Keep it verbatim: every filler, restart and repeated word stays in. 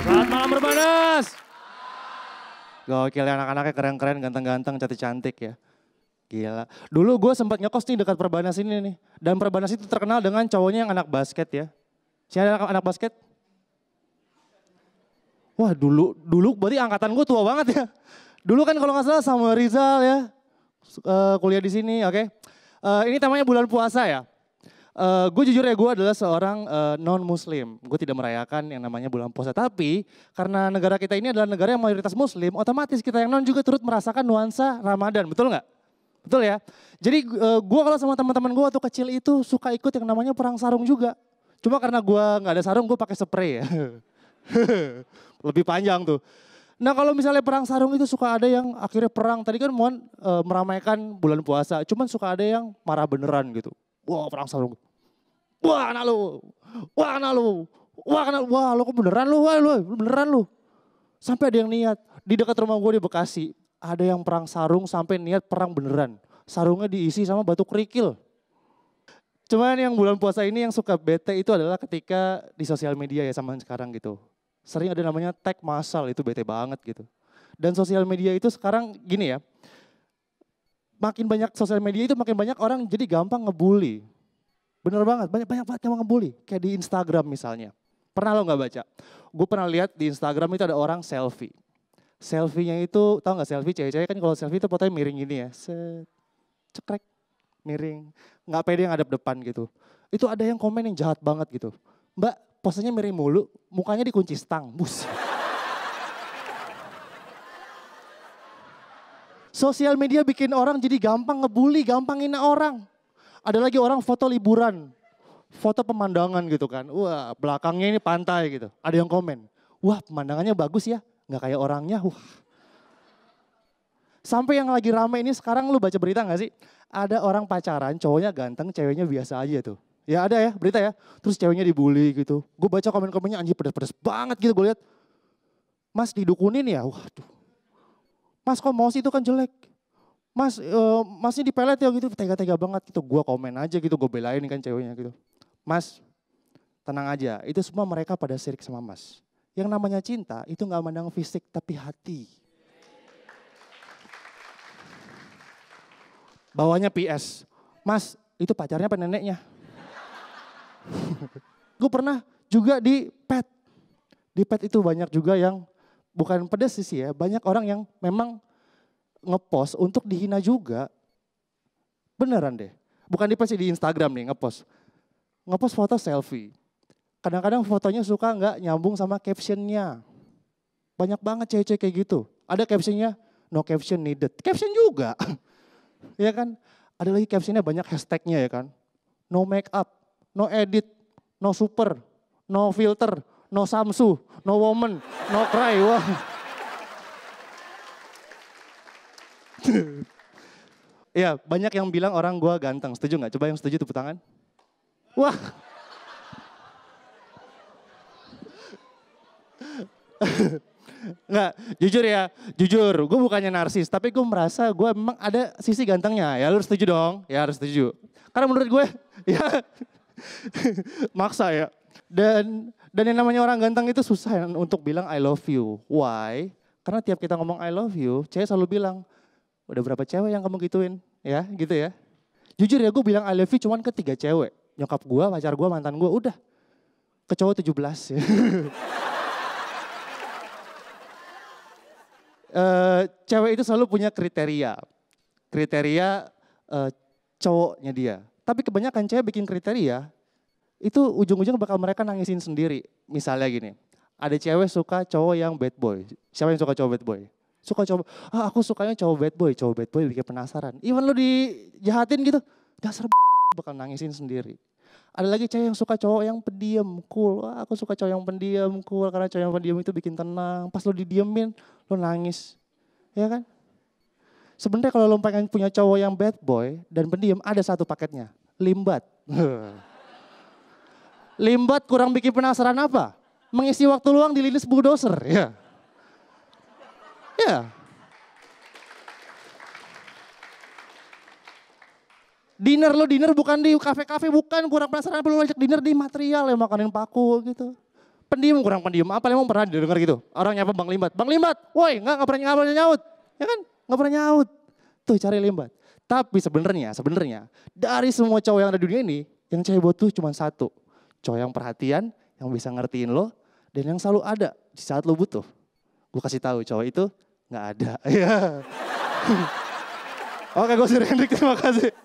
Selamat malam Perbanas. Gokil ya anak-anaknya, keren-keren, ganteng-ganteng, cantik-cantik ya. Gila. Dulu gue sempat ngekos nih dekat Perbanas ini nih. Dan Perbanas itu terkenal dengan cowoknya yang anak basket ya. Siapa anak, anak basket? Wah dulu, dulu berarti angkatan gue tua banget ya. Dulu kan kalau nggak salah sama Rizal ya. Uh, kuliah di sini, oke. Okay. Uh, ini temanya bulan puasa ya. Uh, gue jujur ya, gue adalah seorang uh, non-muslim. Gue tidak merayakan yang namanya bulan puasa. Tapi karena negara kita ini adalah negara yang mayoritas muslim, otomatis kita yang non juga turut merasakan nuansa Ramadan, betul nggak? Betul ya? Jadi uh, gue kalau sama teman-teman gue waktu kecil itu suka ikut yang namanya perang sarung juga. Cuma karena gue nggak ada sarung, gue pakai spray ya. Lebih panjang tuh. Nah kalau misalnya perang sarung itu suka ada yang akhirnya perang. Tadi kan mohon e, meramaikan bulan puasa. Cuman suka ada yang marah beneran gitu. Wah perang sarung. Wah kena lu. Wah kena lu. Wah kena lu. Wah lu kok beneran lu. Wah lu beneran lu. Sampai ada yang niat. Di dekat rumah gue di Bekasi. Ada yang perang sarung sampai niat perang beneran. Sarungnya diisi sama batu kerikil. Cuman yang bulan puasa ini yang suka bete itu adalah ketika di sosial media ya sama sekarang gitu. Sering ada namanya tag masal, itu bete banget gitu. Dan sosial media itu sekarang gini ya, makin banyak sosial media itu makin banyak orang jadi gampang ngebully. Bener banget, banyak-banyak banget yang ngebully. Kayak di Instagram misalnya. Pernah lo gak baca? Gue pernah lihat di Instagram itu ada orang selfie. Selfie-nya itu, tau gak selfie cewek-cewek kan kalau selfie itu fotonya miring gini ya. Set, cekrek, miring. Gak pede yang ngadep depan gitu. Itu ada yang komen yang jahat banget gitu. Mbak, posenya miring mulu, mukanya dikunci stang, bus. Sosial media bikin orang jadi gampang ngebully, gampang hina orang. Ada lagi orang foto liburan, foto pemandangan gitu kan. Wah belakangnya ini pantai gitu, ada yang komen. Wah pemandangannya bagus ya, gak kayak orangnya. Wah. Sampai yang lagi rame ini sekarang lu baca berita gak sih? Ada orang pacaran, cowoknya ganteng, ceweknya biasa aja tuh. Ya ada ya berita ya, terus ceweknya dibully gitu. Gue baca komen-komennya anjir pedas-pedas banget gitu gue lihat. Mas didukunin ya, waduh. Mas kok mau sih itu kan jelek. Mas uh, masnya dipelet ya gitu, tega-tega banget gitu. Gue komen aja gitu, gue belain kan ceweknya gitu. Mas tenang aja, itu semua mereka pada sirik sama mas. Yang namanya cinta itu gak mandang fisik tapi hati. Bawahnya P S, mas itu pacarnya apa neneknya? Gue pernah juga di pet. Di pet itu banyak juga yang bukan pedes sih ya. Banyak orang yang memang ngepost untuk dihina juga. Beneran deh. Bukan di pet sih, di Instagram nih ngepost. Ngepost foto selfie. Kadang-kadang fotonya suka nggak nyambung sama captionnya. Banyak banget cewek-cewek kayak gitu. Ada captionnya no caption needed. Caption juga. Ya kan. Ada lagi captionnya banyak hashtagnya ya kan. No make up. No edit, no super, no filter, no samsu, no woman, no cry. Wah. Ya banyak yang bilang orang gue ganteng. Setuju nggak? Coba yang setuju tepuk tangan. Wah. Nggak, jujur ya, jujur. Gue bukannya narsis, tapi gue merasa gue memang ada sisi gantengnya. Ya lu setuju dong? Ya harus setuju. Karena menurut gue, ya. Maksa ya. Dan dan yang namanya orang ganteng itu susah untuk bilang I love you. Why? Karena tiap kita ngomong I love you, cewek selalu bilang, udah berapa cewek yang kamu gituin? Ya gitu ya. Jujur ya gue bilang I love you cuman ke tiga cewek. Nyokap gue, pacar gue, mantan gue, udah. Ke cowok tujuh belas ya. uh, cewek itu selalu punya kriteria. Kriteria uh, cowoknya dia. Tapi kebanyakan cewek bikin kriteria, itu ujung-ujung bakal mereka nangisin sendiri. Misalnya gini, ada cewek suka cowok yang bad boy. Siapa yang suka cowok bad boy? Suka cowok, ah aku sukanya cowok bad boy. Cowok bad boy bikin penasaran. Even lu dijahatin gitu, dasar bakal nangisin sendiri. Ada lagi cewek yang suka cowok yang pendiam, cool. Ah, aku suka cowok yang pendiam, cool. Karena cowok yang pendiam itu bikin tenang. Pas lu didiemin, lu nangis. Ya kan? Sebenarnya kalau lo pengen punya cowok yang bad boy dan pendiam ada satu paketnya, limbat. Limbat kurang bikin penasaran apa? Mengisi waktu luang di lilis bulldozer, ya. Ya. Dinner lo dinner bukan di kafe-kafe, bukan. Kurang penasaran apa lo ajak dinner di material ya, makanin paku gitu. Pendiam, kurang pendiam. Apa emang pernah didengar gitu? Orang nyapa Bang Limbat. Bang Limbat, woi gak, gak pernah, gak pernah nyaut. Ya kan, gak pernah nyaut. Tuh cari Limbat. Tapi sebenarnya, sebenarnya dari semua cowok yang ada di dunia ini, yang cewek butuh cuma satu. Cowok yang perhatian, yang bisa ngertiin lo, dan yang selalu ada di saat lo butuh. Gue kasih tahu cowok itu gak ada. Oke, gue Zarry Hendrik, terima kasih.